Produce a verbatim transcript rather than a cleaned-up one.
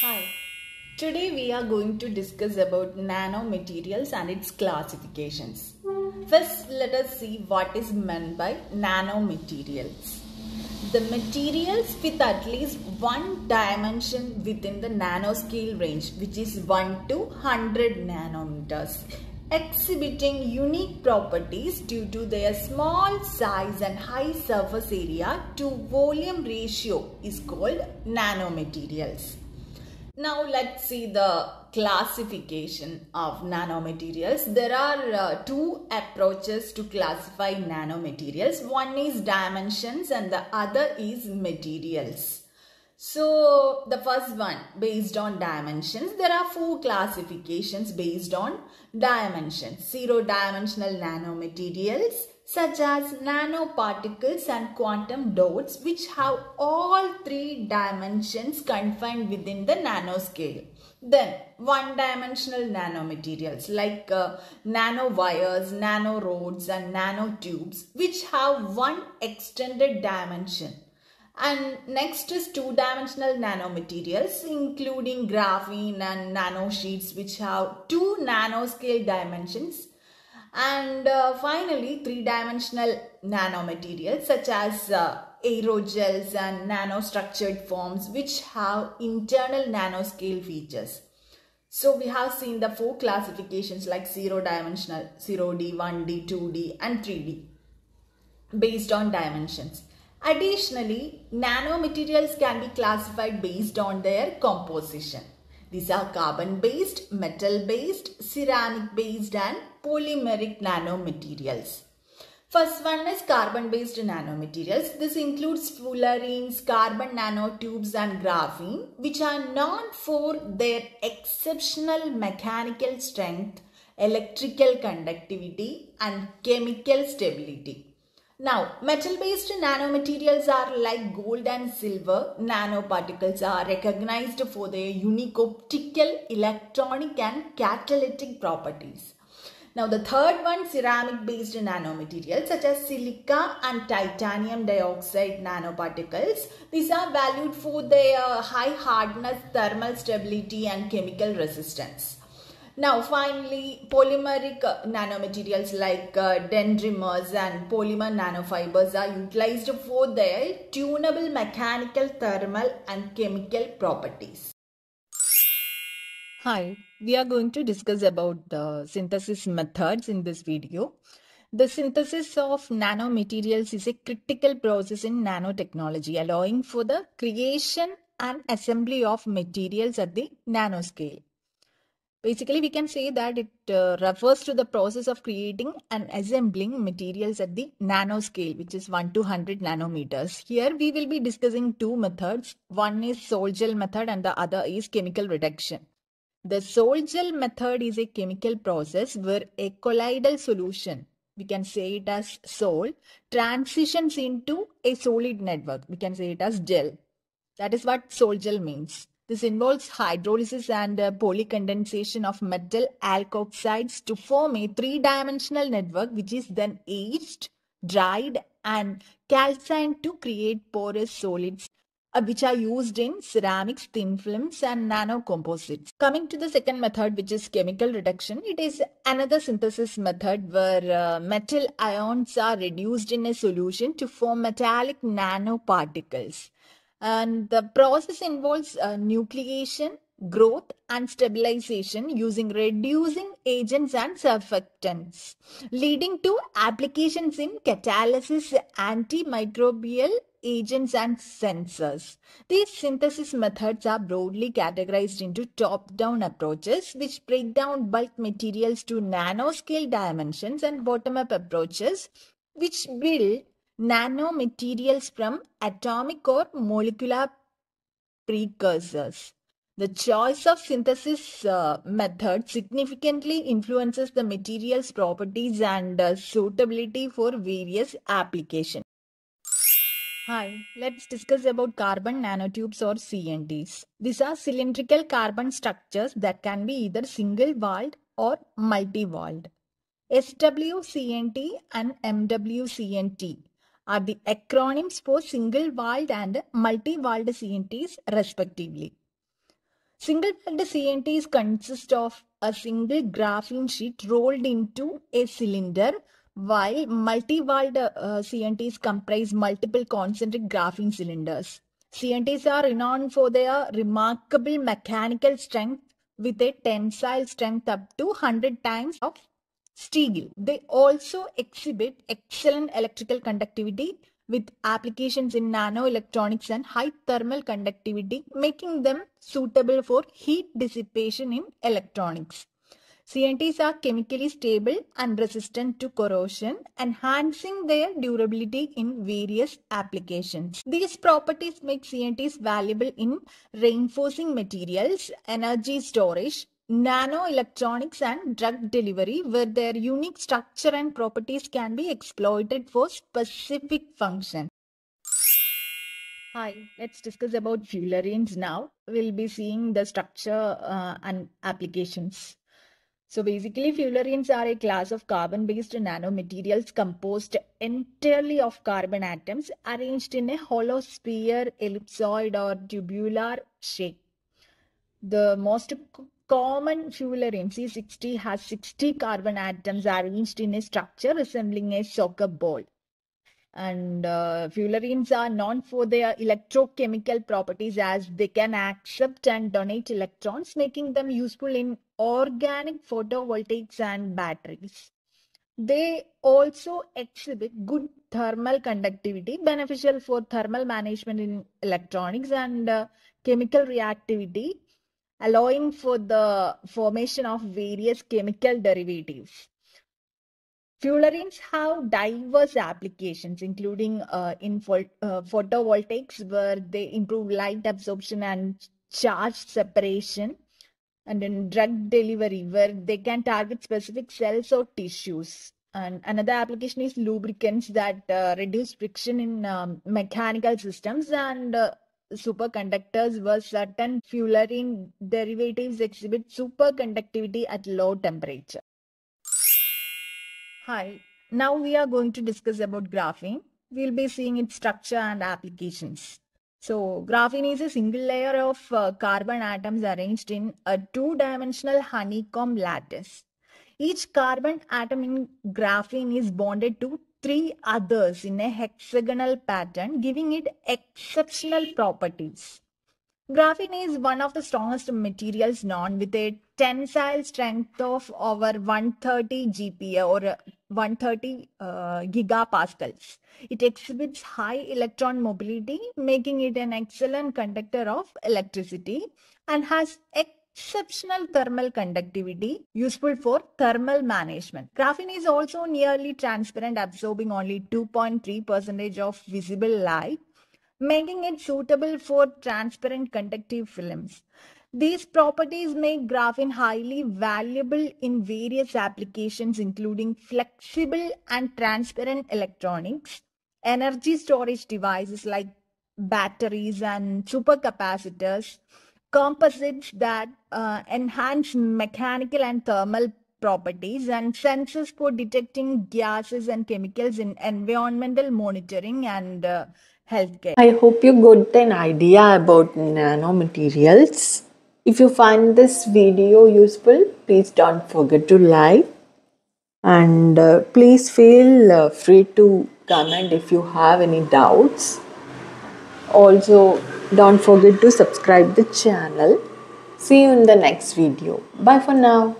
Hi, today we are going to discuss about nanomaterials and its classifications. First, let us see what is meant by nanomaterials. The materials with at least one dimension within the nanoscale range, which is one to one hundred nanometers, exhibiting unique properties due to their small size and high surface area to volume ratio is called nanomaterials. Now let's see the classification of nanomaterials. There are uh, two approaches to classify nanomaterials. One is dimensions and the other is materials. So the first one, based on dimensions, there are four classifications based on dimensions. Zero dimensional nanomaterials such as nanoparticles and quantum dots, which have all three dimensions confined within the nanoscale. Then one dimensional nanomaterials like uh, nanowires, nanorods and nanotubes, which have one extended dimension. And next is two-dimensional nanomaterials including graphene and nanosheets, which have two nanoscale dimensions. And uh, finally, three-dimensional nanomaterials such as uh, aerogels and nanostructured forms, which have internal nanoscale features. So we have seen the four classifications like zero-dimensional, zero D, one D, two D and three D based on dimensions. Additionally, nanomaterials can be classified based on their composition. These are carbon-based, metal-based, ceramic-based and polymeric nanomaterials. First one is carbon-based nanomaterials. This includes fullerenes, carbon nanotubes and graphene, which are known for their exceptional mechanical strength, electrical conductivity and chemical stability. Now, metal-based nanomaterials are like gold and silver. Nanoparticles are recognized for their unique optical, electronic and catalytic properties. Now, the third one, ceramic-based nanomaterials such as silica and titanium dioxide nanoparticles. These are valued for their high hardness, thermal stability and chemical resistance. Now finally, polymeric nanomaterials like uh, dendrimers and polymer nanofibers are utilized for their tunable mechanical, thermal and chemical properties. Hi, we are going to discuss about the synthesis methods in this video. The synthesis of nanomaterials is a critical process in nanotechnology, allowing for the creation and assembly of materials at the nanoscale. Basically, we can say that it uh, refers to the process of creating and assembling materials at the nanoscale, which is one to one hundred nanometers. Here, we will be discussing two methods. One is Sol-Gel method and the other is chemical reduction. The Sol-Gel method is a chemical process where a colloidal solution, we can say it as Sol, transitions into a solid network. We can say it as gel. That is what Sol-Gel means. This involves hydrolysis and uh, polycondensation of metal alkoxides to form a three-dimensional network, which is then aged, dried and calcined to create porous solids uh, which are used in ceramics, thin films and nanocomposites. Coming to the second method, which is chemical reduction, it is another synthesis method where uh, metal ions are reduced in a solution to form metallic nanoparticles. And the process involves uh, nucleation, growth and stabilization using reducing agents and surfactants, leading to applications in catalysis, antimicrobial agents and sensors. These synthesis methods are broadly categorized into top-down approaches, which break down bulk materials to nanoscale dimensions, and bottom-up approaches, which build nanomaterials from atomic or molecular precursors. The choice of synthesis uh, method significantly influences the material's properties and uh, suitability for various applications. Hi, let's discuss about carbon nanotubes or C N Ts. These are cylindrical carbon structures that can be either single-walled or multi-walled. S W C N T and M W C N T are the acronyms for single-walled and multi-walled C N Ts respectively. Single-thread C N Ts consist of a single graphene sheet rolled into a cylinder, while multi-walled uh, C N Ts comprise multiple concentric graphene cylinders. C N Ts are renowned for their remarkable mechanical strength with a tensile strength up to one hundred times of steel. They also exhibit excellent electrical conductivity with applications in nanoelectronics and high thermal conductivity, making them suitable for heat dissipation in electronics. C N Ts are chemically stable and resistant to corrosion, enhancing their durability in various applications. These properties make C N Ts valuable in reinforcing materials, energy storage, nanoelectronics and drug delivery, where their unique structure and properties can be exploited for specific functions. Hi, let's discuss about fullerenes now. We'll be seeing the structure uh, and applications. So basically, fullerenes are a class of carbon-based nanomaterials composed entirely of carbon atoms arranged in a hollow sphere, ellipsoid or tubular shape. The most common fulleren C sixty has sixty carbon atoms arranged in a structure resembling a soccer ball. And uh, fullerenes are known for their electrochemical properties, as they can accept and donate electrons, making them useful in organic photovoltaics and batteries. They also exhibit good thermal conductivity, beneficial for thermal management in electronics, and uh, chemical reactivity, allowing for the formation of various chemical derivatives. Fullerenes have diverse applications, including uh, in uh, photovoltaics, where they improve light absorption and charge separation, and in drug delivery, where they can target specific cells or tissues. And another application is lubricants that uh, reduce friction in um, mechanical systems, and uh, superconductors, where certain fullerene derivatives exhibit superconductivity at low temperature. Hi, now we are going to discuss about graphene. We'll be seeing its structure and applications. So graphene is a single layer of uh, carbon atoms arranged in a two-dimensional honeycomb lattice. Each carbon atom in graphene is bonded to three others in a hexagonal pattern, giving it exceptional properties. Graphene is one of the strongest materials known, with a tensile strength of over one hundred thirty G P A or one hundred thirty uh, gigapascals. It exhibits high electron mobility, making it an excellent conductor of electricity, and has exceptional thermal conductivity, useful for thermal management. Graphene is also nearly transparent, absorbing only two point three percent of visible light, making it suitable for transparent conductive films. These properties make graphene highly valuable in various applications, including flexible and transparent electronics, energy storage devices like batteries and supercapacitors, composites that uh, enhance mechanical and thermal properties, and sensors for detecting gases and chemicals in environmental monitoring and uh, healthcare. I hope you got an idea about nanomaterials. If you find this video useful, please don't forget to like, and uh, please feel uh, free to comment if you have any doubts. Also, don't forget to subscribe the channel. See you in the next video. Bye for now.